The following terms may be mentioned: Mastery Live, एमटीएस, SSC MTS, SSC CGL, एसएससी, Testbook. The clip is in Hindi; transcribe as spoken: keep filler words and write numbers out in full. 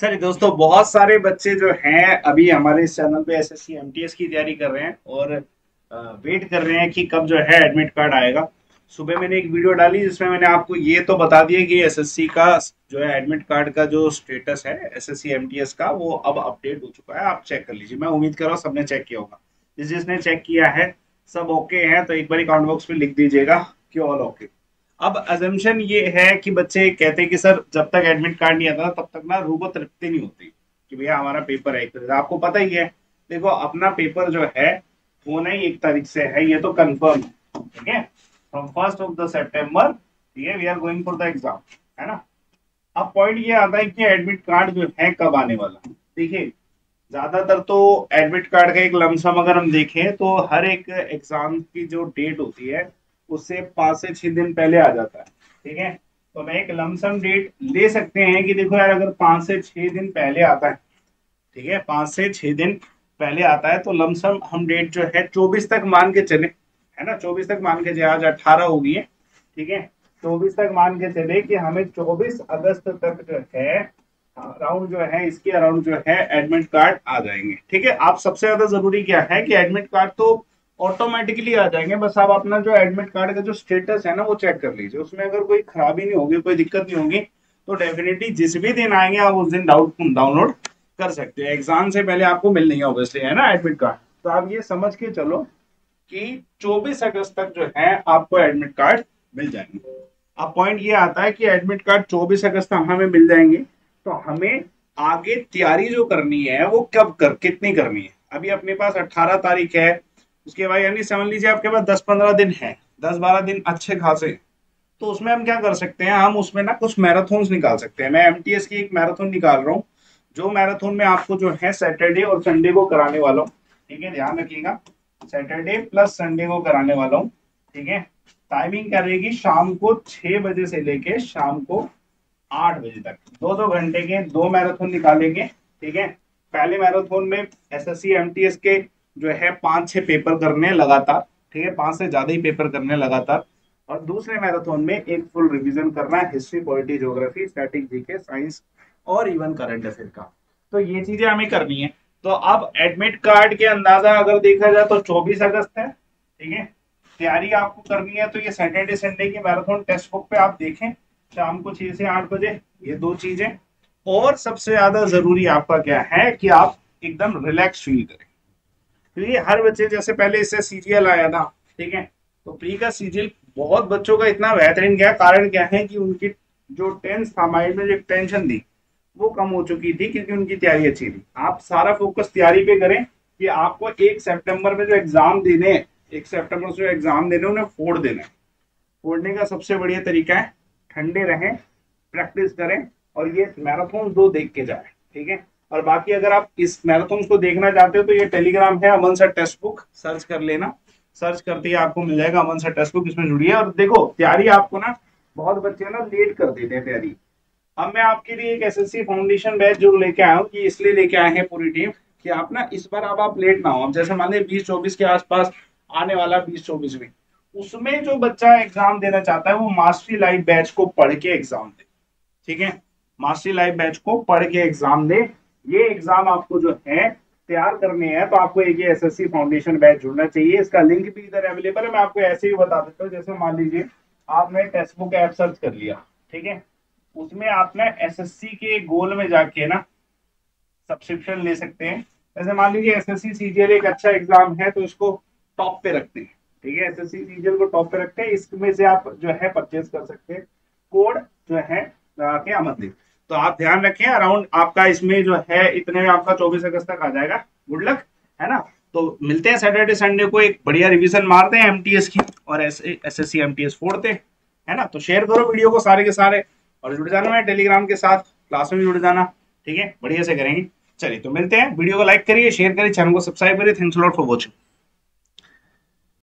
सर दोस्तों बहुत सारे बच्चे जो हैं अभी हमारे इस चैनल पे एसएससी एमटीएस की तैयारी कर रहे हैं और वेट कर रहे हैं कि कब जो है एडमिट कार्ड आएगा। सुबह मैंने एक वीडियो डाली जिसमें मैंने आपको ये तो बता दिया कि एसएससी का जो है एडमिट कार्ड का जो स्टेटस है एसएससी एमटीएस का वो अब अपडेट हो चुका है, आप चेक कर लीजिए। मैं उम्मीद कर रहा हूँ सबने चेक किया होगा, जिस जिसने चेक किया है सब ओके है तो एक बार कमेंट बॉक्स में लिख दीजिएगा कि ऑल ओके। अब अजम्पशन ये है कि बच्चे कहते हैं कि सर जब तक एडमिट कार्ड नहीं आता तब तक ना रूबो तृप्ति नहीं होती कि भैया हमारा पेपर है एक तारीख से। आपको पता ही है, देखो अपना पेपर जो है होना ही एक तारीख से है, ये तो कंफर्म है, ठीक है। From first of the September, ठीक है, we are going for the exam, है ना। अब पॉइंट ये आता है कि एडमिट कार्ड जो है कब आने वाला। देखिए ज्यादातर तो एडमिट कार्ड का एक लमसम अगर हम देखें तो हर एक एग्जाम की जो डेट होती है उससे पाँच से छह दिन पहले आ जाता है, ठीक है। तो मैं एक लमसम डेट ले सकते हैं कि देखो यार अगर पाँच से छह दिन पहले आता है, ठीक है, पाँच से छह दिन पहले आता है तो लमसम हम डेट जो है चौबीस तक मान के चले, है ना। चौबीस तक मान के चले, आज अठारह हो गई है, ठीक है। चौबीस तक मान के चले कि हमें चौबीस अगस्त तक जो है अराउंड जो है इसके अराउंड जो है एडमिट कार्ड आ जाएंगे, ठीक है। आप सबसे ज्यादा जरूरी क्या है कि एडमिट कार्ड तो ऑटोमेटिकली आ जाएंगे, बस आप अपना जो एडमिट कार्ड का जो स्टेटस है ना वो चेक कर लीजिए। उसमें अगर कोई खराबी नहीं होगी, कोई दिक्कत नहीं होगी तो डेफिनेटली जिस भी दिन आएंगे आप उस दिन डाउनलोड कर सकते हो। एग्जाम से पहले आपको मिलनी है ऑब्वियसली, है ना, एडमिट कार्ड। तो आप ये समझ के चलो कि चौबीस अगस्त तक जो है आपको एडमिट कार्ड मिल जाएंगे। अब पॉइंट ये आता है कि एडमिट कार्ड चौबीस अगस्त तक हमें मिल जाएंगे तो हमें आगे तैयारी जो करनी है वो कब कर कितनी करनी है। अभी अपने पास अट्ठारह तारीख है, उसके बाद यानी समझ लीजिए आपके पास दस पंद्रह दिन है, दस बारह दिन अच्छे खासे। तो उसमें हम क्या कर सकते हैं, हम उसमें ना कुछ मैराथन्स निकाल सकते हैं। मैं एमटीएस की एक मैराथन निकाल रहा हूँ, जो मैराथन में आपको जो है सैटरडे और संडे को कराने वाला हूँ, ठीक है, ध्यान रखिएगा सैटरडे प्लस संडे को कराने वाला हूँ, ठीक है। टाइमिंग क्या रहेगी, शाम को छह बजे से लेके शाम को आठ बजे तक दो दो घंटे के दो मैराथन निकालेंगे, ठीक है। पहले मैराथन में एसएससी एमटीएस के जो है पांच छह पेपर करने लगातार, ठीक है, पांच से ज्यादा ही पेपर करने लगातार। और दूसरे मैराथन में एक फुल रिवीजन करना है history, polity, geography, static, GK, science और इवन करंट अफेयर का। तो ये चीजें हमें करनी है। तो अब एडमिट कार्ड के अंदाजा अगर देखा जाए तो चौबीस अगस्त है, ठीक है। तैयारी आपको करनी है तो ये सैटरडे संडे की मैराथन टेस्ट बुक पे आप देखें शाम को छह से आठ बजे, ये दो चीजें। और सबसे ज्यादा जरूरी आपका क्या है कि आप एकदम रिलैक्स फील करें, क्योंकि हर बच्चे जैसे पहले इससे सीजीएल आया था, ठीक है, तो प्री का सीजीएल बहुत बच्चों का इतना बेहतरीन गया। कारण क्या है कि उनकी जो टेंस था माइंड में, जो टेंशन थी वो कम हो चुकी थी क्योंकि उनकी तैयारी अच्छी थी। आप सारा फोकस तैयारी पे करें कि आपको एक सितंबर में जो एग्जाम देने एक सितंबर से जो एग्जाम देने उन्हें फोड़ देना है। फोड़ने का सबसे बढ़िया तरीका है ठंडे रहें, प्रैक्टिस करें और ये मैराथन दो देख के जाए, ठीक है। और बाकी अगर आप इस मैराथन को देखना चाहते हो तो ये टेलीग्राम है अमन सर टेस्टबुक, सर्च कर लेना, सर्च करते ही आपको मिल जाएगा अमन सर टेस्टबुक, इसमें जुड़िए। और देखो तैयारी आपको ना बहुत बच्चे ना लेट कर देते हैं तैयारी। अब मैं आपके लिए एक एसएससी फाउंडेशन बैच जो लेके आया हूँ, इसलिए लेके आए हैं पूरी टीम कि आप ना इस बार अब आप लेट ना हो। अब जैसे मान लें बीस चौबीस के आसपास आने वाला बीस चौबीस में, उसमें जो बच्चा एग्जाम देना चाहता है वो मास्टरी लाइव बैच को पढ़ के एग्जाम दे, ठीक है। मास्टरी लाइव बैच को पढ़ के एग्जाम दे। ये एग्जाम आपको जो है तैयार करने हैं तो आपको एक ये एसएससी फाउंडेशन बैच जुड़ना चाहिए। इसका लिंक भी इधर अवेलेबल है। मैं आपको ऐसे ही बता देता हूँ, जैसे मान लीजिए आपने टेस्टबुक ऐप सर्च कर लिया, ठीक है, उसमें आपने एसएससी के गोल में जाके ना सब्सक्रिप्शन ले सकते हैं। जैसे मान लीजिए एसएससी सीजीएल एक अच्छा एग्जाम है तो इसको टॉप पे रखते हैं, ठीक है, एसएससी सीजीएल को टॉप पे रखते हैं। इसमें से आप जो है परचेज कर सकते हैं, कोड जो है क्या मतलब। तो आप ध्यान रखें अराउंड आपका इसमें जो है इतने में आपका चौबीस अगस्त तक आ जाएगा। गुड लक, है ना। तो मिलते हैं सैटरडे संडे को, एक बढ़िया रिवीजन मारते हैं एमटीएस की और एसएससी एमटीएस फोड़ते हैं, है ना। तो शेयर करो वीडियो को सारे के सारे और जुड़ जाना है टेलीग्राम के साथ, क्लास में भी जुड़ जाना, ठीक है, बढ़िया से करेंगे। चलिए तो मिलते हैं, वीडियो को लाइक करिए, शेयर करिए, चैनल को सब्सक्राइब करिए। Thanks a lot for watching.